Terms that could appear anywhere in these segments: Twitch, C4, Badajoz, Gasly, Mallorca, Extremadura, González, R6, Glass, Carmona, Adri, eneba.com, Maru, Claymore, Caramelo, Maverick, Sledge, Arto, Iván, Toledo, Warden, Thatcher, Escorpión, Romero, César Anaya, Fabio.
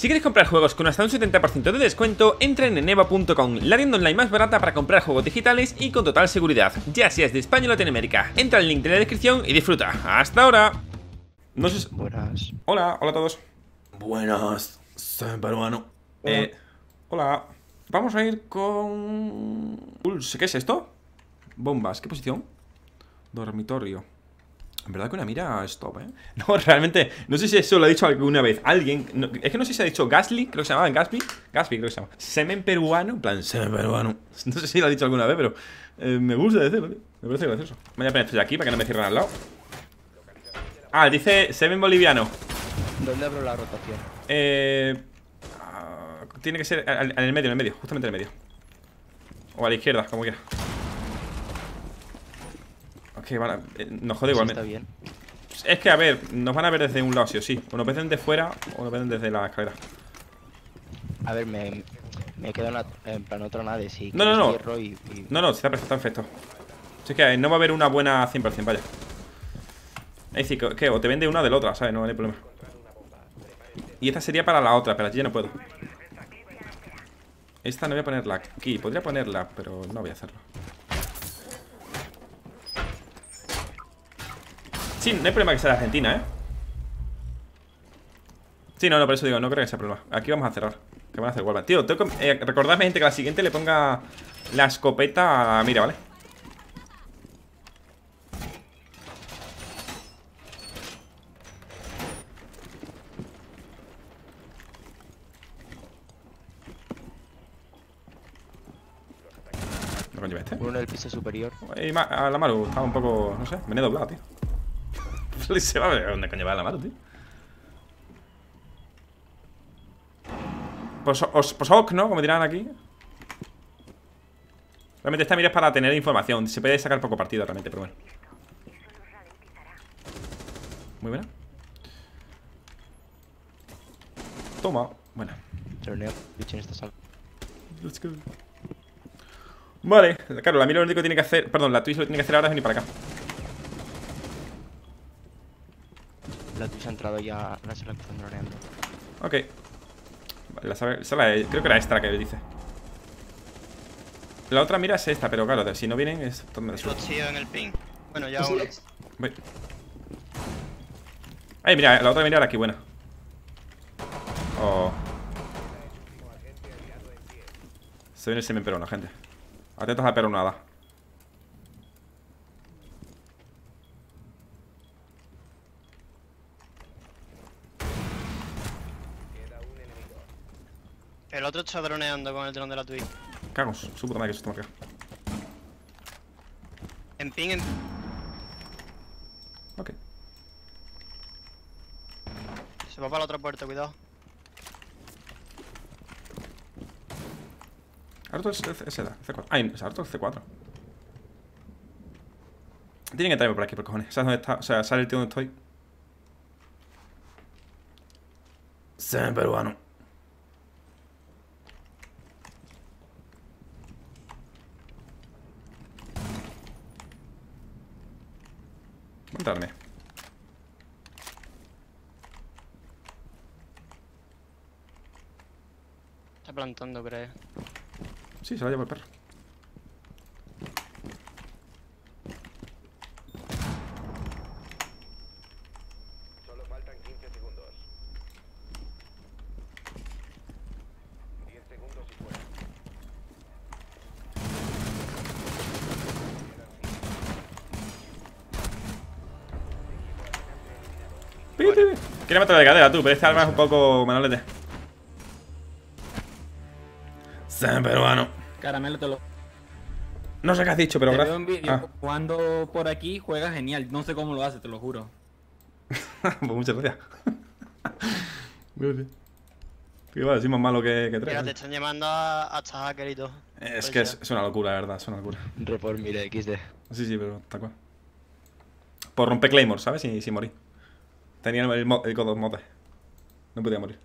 Si queréis comprar juegos con hasta un 70% de descuento, entra en eneba.com, la tienda online más barata para comprar juegos digitales y con total seguridad, ya seas de España o Latinoamérica. Entra al link de la descripción y disfruta. ¡Hasta ahora! Buenas. Hola a todos. Buenas, soy peruano. Hola. Vamos a ir con... Pulse, ¿qué es esto? Bombas, ¿qué posición? Dormitorio. En verdad que una mira es top, ¿eh? No, realmente, no sé si eso lo ha dicho alguna vez alguien, no, es que no sé si se ha dicho Gasly, creo que se llamaba Gasly creo que se llama. Semen peruano, en plan, semen peruano. No sé si lo ha dicho alguna vez, pero me gusta decirlo, ¿eh? Me parece gracioso. Voy a poner esto de aquí para que no me cierren al lado. Ah, dice semen boliviano. ¿Dónde abro la rotación? Tiene que ser en el medio, justamente en el medio. O a la izquierda, como quiera. Que van a, nos jode igualmente. Está bien. Es que a ver, nos van a ver desde un lado sí o sí. O nos ven de fuera o nos ven desde la escalera. A ver, me queda una, en plan otra nave si no. No, está perfecto. Si es que no va a haber una buena 100%, vaya. Es decir, que o te vende una de la otra, ¿sabes? No hay problema. Y esta sería para la otra, pero aquí ya no puedo. Esta no voy a ponerla aquí. Podría ponerla, pero no voy a hacerlo. Sí, no hay problema que sea de Argentina, ¿eh? Sí, no, por eso digo, no creo que sea problema. Aquí vamos a cerrar. Que van a hacer igual. Tío, tengo que, recordadme, gente, que a la siguiente le ponga la escopeta a mira, ¿vale? No conlleva este. Uno del piso superior. Y a la Maru estaba un poco, no sé, venía doblado, tío. Se va a ver dónde coño va la mano, tío. Pues ok, ¿no? Como dirán aquí. Realmente esta mira es para tener información. Se puede sacar poco partido realmente, pero bueno. Muy buena. Toma. Buena. Let's go. Vale, claro, la mira lo único que tiene que hacer... Perdón, la Twitch lo que tiene que hacer ahora es venir para acá. La Twitch ha entrado ya, la sala que están droneando. Ok. La sala, creo que era esta la que dice. La otra mira es esta, pero claro, si no vienen es donde la suelta en el ping. Bueno, ya uno. Voy. Ay, mira, la otra mira era aquí, buena. Oh. Se viene el semen peruano, gente. Atentos a la peronada. El otro está droneando con el dron de la Twitch. Cagos, su puta madre que se está marcando. En ping, en... Ok. Se va para la otra puerta, cuidado. Arto es C4. Ay, es Arto es C4. Tienen que traerme por aquí, por cojones. ¿Sabes dónde está? O sea, sale el tío donde estoy. Semen peruano. Montarme. Está plantando, creo. Sí, se la lleva el perro. Solo faltan 15 segundos. 10 segundos y fuera. Quiere matar la de cadera, tú, pero este arma es un poco manolete. San peruano. Caramelo te lo... No sé qué has dicho, pero gracias. Te veo en vídeo jugando por aquí, juega genial. No sé cómo lo hace, te lo juro. Pues muchas gracias. Que vale, soy más malo que tres. Mira, te están llamando hasta hackerito. Es que es una locura, la verdad, es una locura. Report, mire, XD. Sí, pero tal cual. Por romper Claymore, ¿sabes? Sin morir. Tenía el codo mote. No podía morir.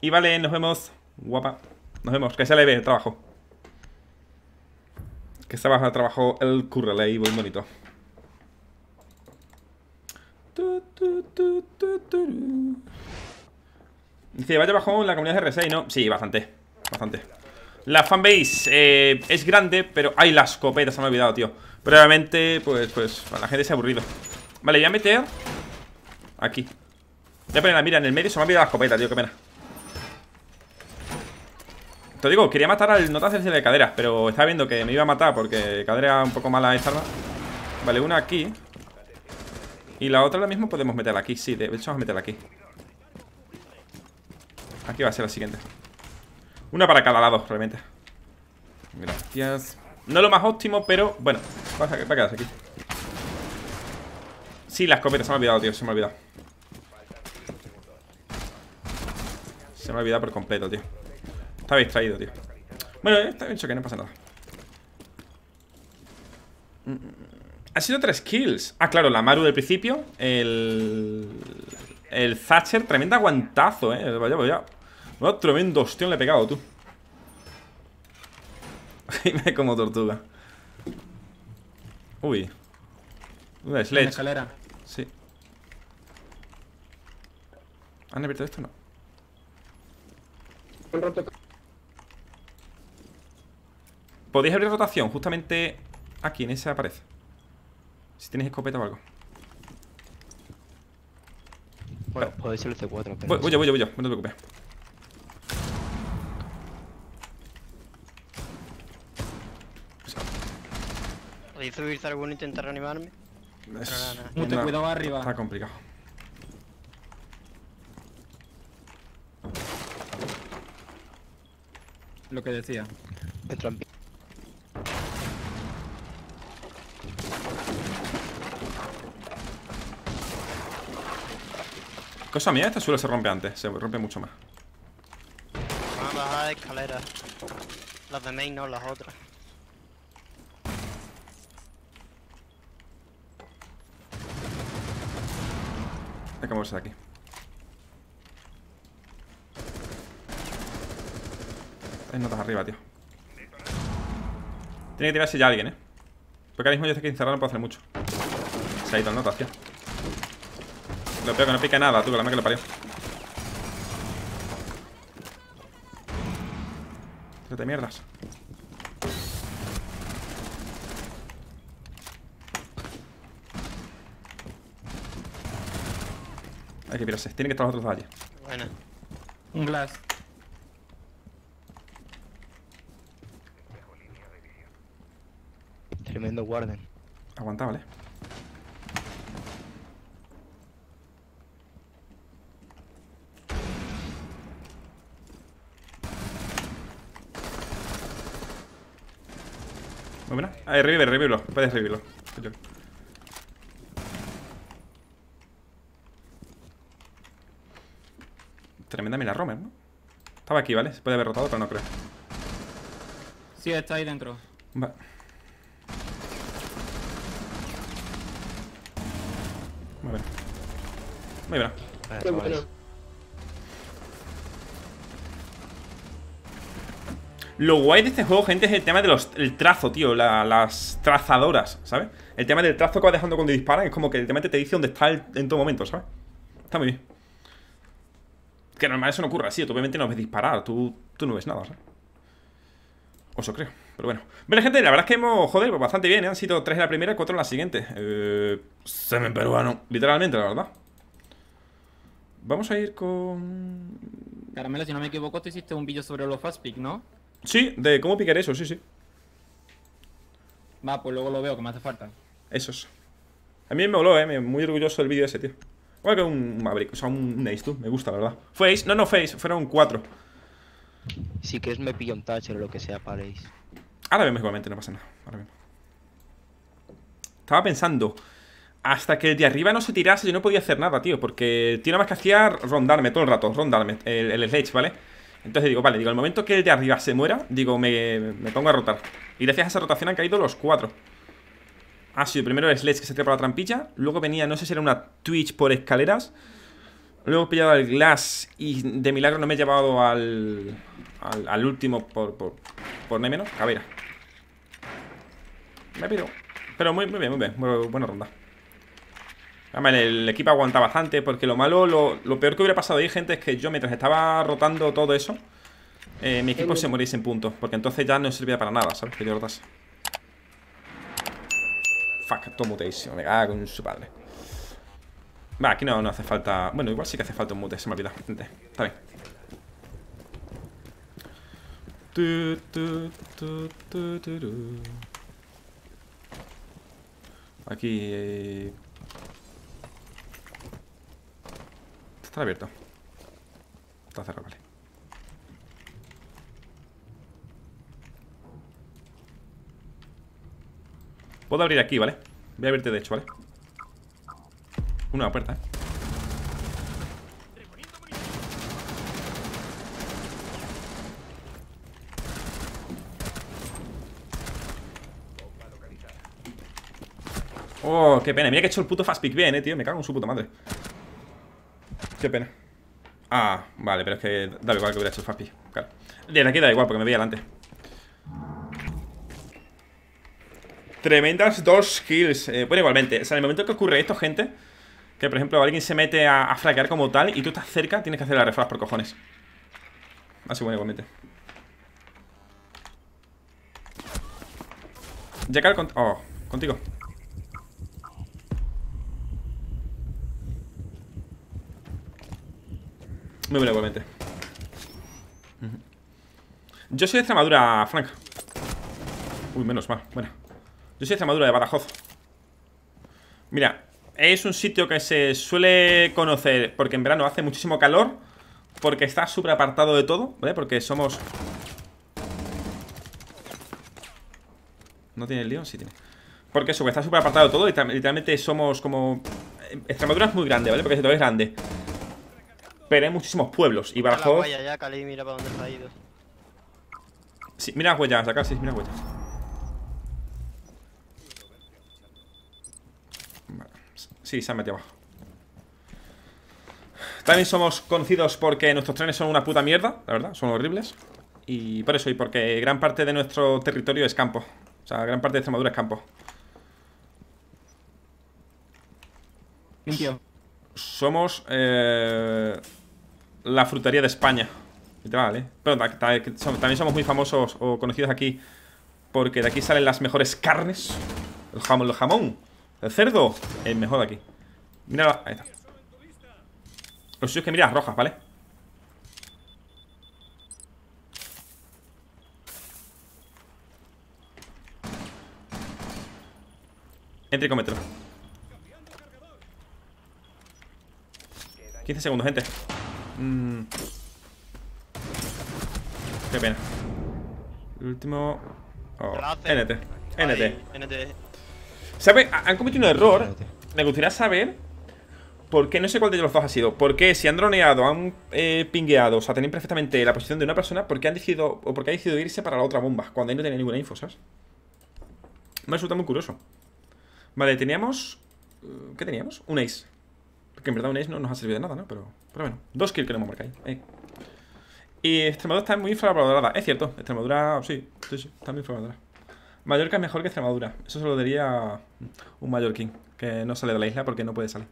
Y vale, nos vemos. Guapa. Nos vemos. Que se le ve el trabajo. Que se baja el trabajo el currele y muy bonito. Dice, ¿vaya bajo la comunidad de R6, no? Sí, bastante, bastante. La fanbase es grande, pero... ¡Ay, las escopetas! Se me ha olvidado, tío. Pero obviamente, pues la gente se ha aburrido. Vale, voy a meter aquí. Voy a poner la mira en el medio. Se me ha olvidado la escopeta, tío, qué pena. Te digo, quería matar al notacerse de caderas, pero estaba viendo que me iba a matar porque cadera un poco mala esta arma. Vale, una aquí. Y la otra ahora mismo podemos meterla aquí. Sí, de hecho vamos a meterla aquí. Aquí va a ser la siguiente. Una para cada lado, realmente. Gracias. No lo más óptimo, pero bueno. Va a quedarse aquí. Sí, la escopeta, se me ha olvidado, tío, se me ha olvidado. Se me ha olvidado por completo, tío. Estaba distraído, tío. Bueno, está bien, que no pasa nada. Ha sido 3 kills. Ah, claro, la Maru del principio. El Thatcher, tremendo aguantazo, Vaya, vaya. Bueno, tremendo ostión le he pegado, tú. Me como tortuga. Uy. Una Sledge. Una escalera. Sí. ¿Han abierto esto o no? Podéis abrir rotación justamente aquí, en esa pared. Si tenéis escopeta o algo. Bueno, vale. Podéis ser el C4. Pero voy yo, no te preocupes. ¿Podéis subirse alguno e intentar reanimarme? Mucho cuidado arriba. Está complicado. Lo que decía. Cosa mía, este suelo se rompe antes. Se rompe mucho más. Van a bajar escaleras. Las de main, no, las otras. Hay que moverse de aquí. Hay notas arriba, tío. Tiene que tirarse ya alguien, porque ahora mismo yo estoy aquí encerrado, no puedo hacer mucho. Se ha ido el notas, tío. Lo peor que no pica nada, tú, con la mano que lo parió. Pero te mierdas. Hay que pirarse, tienen que estar los otros allí. Bueno. Un glass. Tremendo Warden. Aguanta, vale. Muy buena. Ah, revivirlo, puedes revivirlo. Tremenda mira Romero, ¿no? Estaba aquí, ¿vale? Se puede haber rotado, pero no creo. Sí, está ahí dentro. Va. Muy bien. Muy bien. Qué bueno. Lo guay de este juego, gente, es el tema del trazo, tío. Las trazadoras, ¿sabes? El tema del trazo que vas dejando cuando disparan. Es como que literalmente te dice dónde está en todo momento, ¿sabes? Está muy bien. Que normal eso no ocurra así, tú obviamente no ves disparar, tú no ves nada, ¿sabes? Oso creo, pero bueno. Bueno, gente, la verdad es que hemos, joder, bastante bien, han sido 3 en la primera, 4 en la siguiente. Semen peruano, literalmente, la verdad. Vamos a ir con... Caramelo, si no me equivoco, te hiciste un vídeo sobre los fast pick, ¿no? Sí, de cómo picar eso, sí. Va, pues luego lo veo, que me hace falta. Eso es. A mí me voló, muy orgulloso del vídeo ese, tío. Igual que un Maverick, o sea, un Ace, tú. Me gusta, la verdad. ¿Fue Ace? No, fue Ace. Fueron 4. Si quieres me pillo un Thatcher o lo que sea para Ace. Ahora mismo igualmente, no pasa nada. Ahora mismo. Estaba pensando. Hasta que el de arriba no se tirase, yo no podía hacer nada, tío. Porque tiene más que hacía rondarme todo el rato. Rondarme el Sledge, ¿vale? Entonces digo, vale, el momento que el de arriba se muera, digo, me pongo a rotar. Y gracias a esa rotación han caído los 4. Ha sido primero el Sledge que se tira para la trampilla. Luego venía, no sé si era una Twitch por escaleras. Luego he pillado al Glass. Y de milagro no me he llevado al último por no hay menos, cabera. Me pido. Pero muy bien, muy bien. Buena ronda. Además, el equipo aguanta bastante, porque lo malo, lo peor que hubiera pasado ahí, gente, es que yo mientras estaba rotando todo eso, mi equipo se moría sin puntos, porque entonces ya no servía para nada, ¿sabes? Que yo rotase. Fuck, todo mutation, me cago en su padre. Va, aquí no hace falta. Bueno, igual sí que hace falta un mute, se me ha olvidado, gente. Está bien. Aquí está abierto. Está cerrado, vale. Puedo abrir aquí, ¿vale? Voy a abrirte de hecho, ¿vale? Una puerta, ¿eh? Oh, qué pena. Mira que he hecho el puto fast pick bien, tío. Me cago en su puta madre. Qué pena. Ah, vale, pero es que da igual que hubiera hecho el fast pick. Claro. Desde aquí da igual porque me veía adelante. Tremendas dos kills. Bueno, igualmente. O sea, en el momento que ocurre esto, gente, que por ejemplo alguien se mete a fraquear como tal y tú estás cerca, tienes que hacer la reflash por cojones. Así bueno, igualmente. Jackal con... Oh, contigo. Muy bueno, igualmente. Yo soy de Extremadura, Frank. Uy, menos mal, buena. Yo soy de Extremadura, de Badajoz. Mira, es un sitio que se suele conocer porque en verano hace muchísimo calor, porque está súper apartado de todo, ¿vale? Porque somos... ¿No tiene el león? Sí tiene. Porque eso, que está súper apartado de todo y literalmente somos como... Extremadura es muy grande, ¿vale? Porque si todo es grande, pero hay muchísimos pueblos. Y Badajoz... Mira para dónde está ido. Sí, mira las huellas, acá sí, mira las huellas. Sí, se han metido abajo. También somos conocidos porque nuestros trenes son una puta mierda, la verdad, son horribles. Y por eso, y porque gran parte de nuestro territorio es campo. O sea, gran parte de Extremadura es campo. Limpio. Somos la frutería de España. Literal, ¿eh? Pero también somos muy famosos o conocidos aquí porque de aquí salen las mejores carnes. El jamón. El cerdo, el mejor de aquí. Mira, ahí está. Lo suyo es que mira las rojas, ¿vale? Entra y cómetelo. 15 segundos, gente. Qué pena. El último. Oh, NT. ¿Sabe? Han cometido un error. Me gustaría saber por qué, no sé cuál de los dos ha sido. ¿Por qué si han droneado, han pingueado, o sea, tenían perfectamente la posición de una persona, por qué han decidido, o por qué ha decidido irse para la otra bomba cuando ahí no tenía ninguna info, ¿sabes? Me resulta muy curioso. Vale, teníamos... ¿Qué teníamos? Un Ace. Porque en verdad un Ace no nos ha servido de nada, ¿no? Pero bueno, dos kills que no hemos marcado ahí. Y Extremadura está muy infravalorada. Es cierto, Extremadura... Sí, está muy infravalorada. Mallorca es mejor que Extremadura. Eso se lo diría un mallorquín que no sale de la isla porque no puede salir.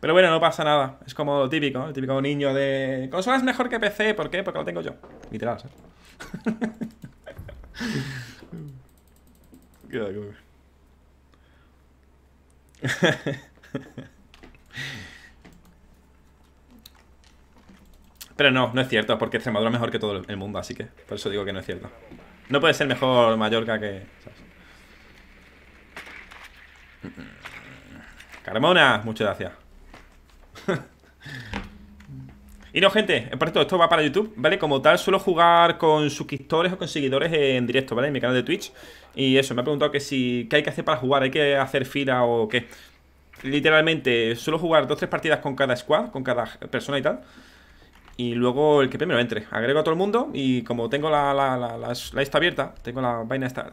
Pero bueno, no pasa nada. Es como lo típico, ¿no? El típico niño de... Consola es mejor que PC. ¿Por qué? Porque lo tengo yo. Literal, ¿sabes? Pero no es cierto. Porque Extremadura es mejor que todo el mundo. Así que por eso digo que no es cierto. No puede ser mejor Mallorca que... ¿sabes? Carmona, muchas gracias. Y no, gente, por cierto, esto va para YouTube, ¿vale? Como tal, suelo jugar con suscriptores o con seguidores en directo, ¿vale? En mi canal de Twitch. Y eso, me ha preguntado que si... ¿Qué hay que hacer para jugar? ¿Hay que hacer fila o qué? Literalmente, suelo jugar 2 o 3 partidas con cada squad, con cada persona y tal. Y luego el que primero entre. Agrego a todo el mundo. Y como tengo la esta abierta, tengo la vaina esta,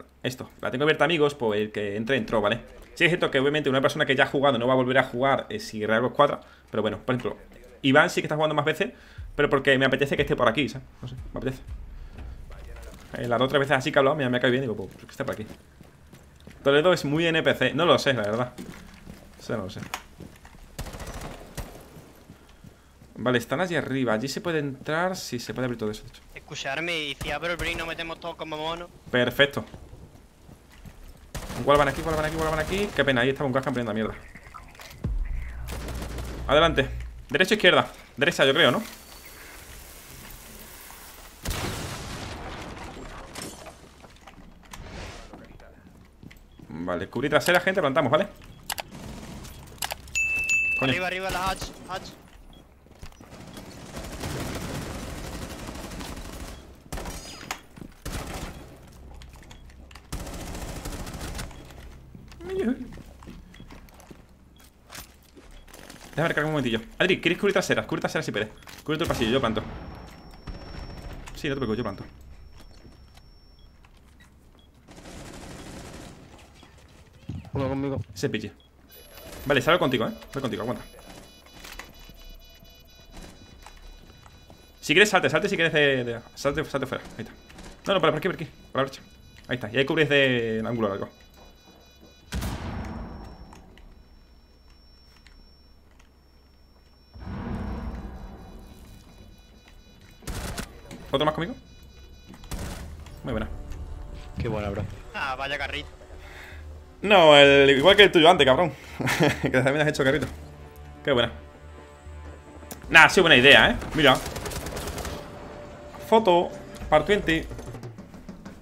la tengo abierta, amigos. Pues el que entre, entró, ¿vale? Sí, es cierto que obviamente una persona que ya ha jugado no va a volver a jugar si rehago escuadra. Pero bueno, por ejemplo, Iván sí que está jugando más veces, pero porque me apetece que esté por aquí, ¿sabes? No sé, me apetece. Las 2 o 3 veces así que he hablado, me ha caído bien. Digo, pues que esté por aquí. Toledo es muy NPC. No lo sé, la verdad. Eso no lo sé. Vale, están allí arriba. Allí se puede entrar. Sí, se puede abrir todo eso, de hecho. Escucharme, y si abro el brick nos metemos todos como monos. Perfecto. Igual van aquí, igual van aquí, igual van aquí. Qué pena, ahí estaba un cascan poniendo mierda. Adelante. Derecha, izquierda. Derecha, yo creo, ¿no? Vale, cubrí trasera, gente, plantamos, ¿vale? Coño. Arriba, arriba, la hatch. Déjame recargar un momentillo. Adri, ¿quieres cubrir traseras? Cubrir traseras si puedes. Cubre todo el pasillo, yo planto. Sí, no te preocupes, yo planto. Uno conmigo. Ese piche. Vale, salgo contigo, eh. Voy contigo, aguanta. Si quieres, salte si quieres de... Salte fuera, ahí está. No, por aquí. Por la brecha. Ahí está, y ahí cubres de el ángulo largo. ¿Otro más conmigo? Muy buena. Qué buena, bro. Ah, vaya carrito. No, igual que el tuyo antes, cabrón. Que también has hecho carrito. Qué buena. Nah, ha sido buena idea, eh. Mira. Foto. Part 20.